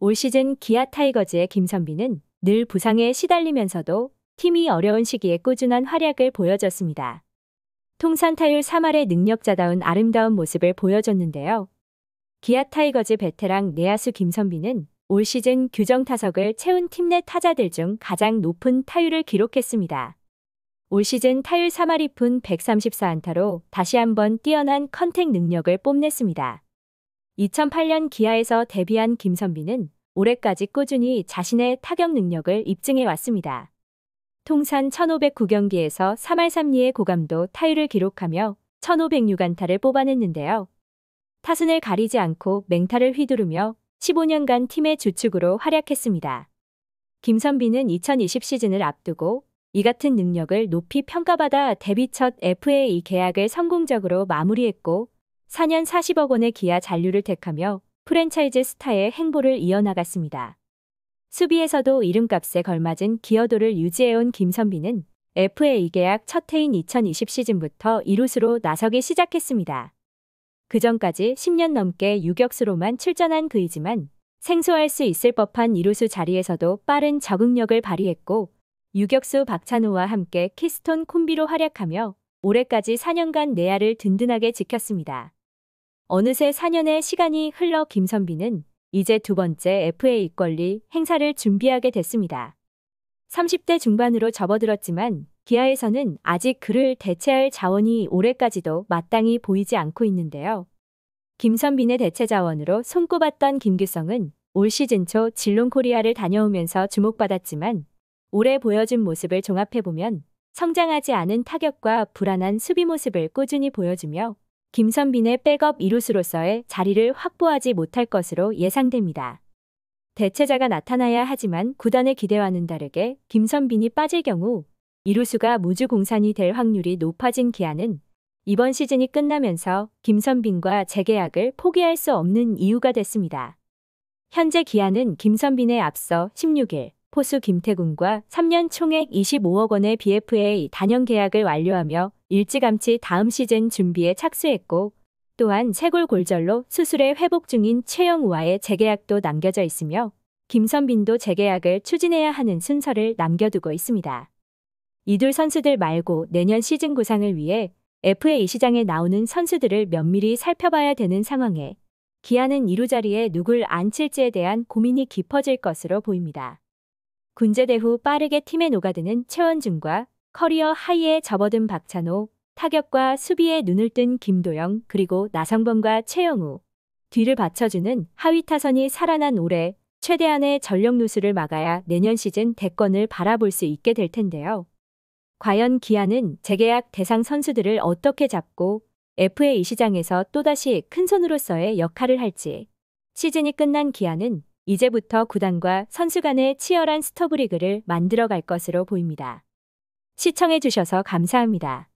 올 시즌 기아 타이거즈의 김선빈은 늘 부상에 시달리면서도 팀이 어려운 시기에 꾸준한 활약을 보여줬습니다. 통산 타율 3할의 능력자다운 아름다운 모습을 보여줬는데요. 기아 타이거즈 베테랑 내야수 김선빈은 올 시즌 규정 타석을 채운 팀 내 타자들 중 가장 높은 타율을 기록했습니다. 올 시즌 타율 3할 2푼 134안타로 다시 한번 뛰어난 컨택 능력을 뽐냈습니다. 2008년 기아에서 데뷔한 김선빈은 올해까지 꾸준히 자신의 타격 능력을 입증해왔습니다. 통산 1,509경기에서 3할 3리의 고감도 타율을 기록하며 1,506안타를 뽑아냈는데요. 타순을 가리지 않고 맹타를 휘두르며 15년간 팀의 주축으로 활약했습니다. 김선빈은 2020 시즌을 앞두고 이 같은 능력을 높이 평가받아 데뷔 첫 FA 계약을 성공적으로 마무리했고 4년 40억 원의 기아 잔류를 택하며 프랜차이즈 스타의 행보를 이어나갔습니다. 수비에서도 이름값에 걸맞은 기여도를 유지해온 김선빈은 FA 계약 첫 해인 2020 시즌부터 2루수로 나서기 시작했습니다. 그전까지 10년 넘게 유격수로만 출전한 그이지만 생소할 수 있을 법한 2루수 자리에서도 빠른 적응력을 발휘했고 유격수 박찬호와 함께 키스톤 콤비로 활약하며 올해까지 4년간 내야를 든든하게 지켰습니다. 어느새 4년의 시간이 흘러 김선빈은 이제 두 번째 FA 권리 행사를 준비하게 됐습니다. 30대 중반으로 접어들었지만 기아에서는 아직 그를 대체할 자원이 올해까지도 마땅히 보이지 않고 있는데요. 김선빈의 대체 자원으로 손꼽았던 김규성은 올 시즌 초 질롱 코리아를 다녀오면서 주목받았지만 올해 보여준 모습을 종합해보면 성장하지 않은 타격과 불안한 수비 모습을 꾸준히 보여주며 김선빈의 백업 2루수로서의 자리를 확보하지 못할 것으로 예상됩니다. 대체자가 나타나야 하지만 구단의 기대와는 다르게 김선빈이 빠질 경우 2루수가 무주공산이 될 확률이 높아진 기아는 이번 시즌이 끝나면서 김선빈과 재계약을 포기할 수 없는 이유가 됐습니다. 현재 기아는 김선빈에 앞서 16일 포수 김태군과 3년 총액 25억 원의 BFA 단연 계약을 완료하며 일찌감치 다음 시즌 준비에 착수했고 또한 쇄골 골절로 수술에 회복 중인 최영우와의 재계약도 남겨져 있으며 김선빈도 재계약을 추진해야 하는 순서를 남겨두고 있습니다. 이들 선수들 말고 내년 시즌 구상을 위해 FA 시장에 나오는 선수들을 면밀히 살펴봐야 되는 상황에 기아는 2루 자리에 누굴 앉힐지에 대한 고민이 깊어질 것으로 보입니다. 군제대 후 빠르게 팀에 녹아드는 최원준과 커리어 하이에 접어든 박찬호, 타격과 수비에 눈을 뜬 김도영, 그리고 나성범과 최영우. 뒤를 받쳐주는 하위 타선이 살아난 올해 최대한의 전력 누수를 막아야 내년 시즌 대권을 바라볼 수 있게 될 텐데요. 과연 기아는 재계약 대상 선수들을 어떻게 잡고 FA 시장에서 또다시 큰 손으로서의 역할을 할지. 시즌이 끝난 기아는 이제부터 구단과 선수 간의 치열한 스토브리그를 만들어갈 것으로 보입니다. 시청해주셔서 감사합니다.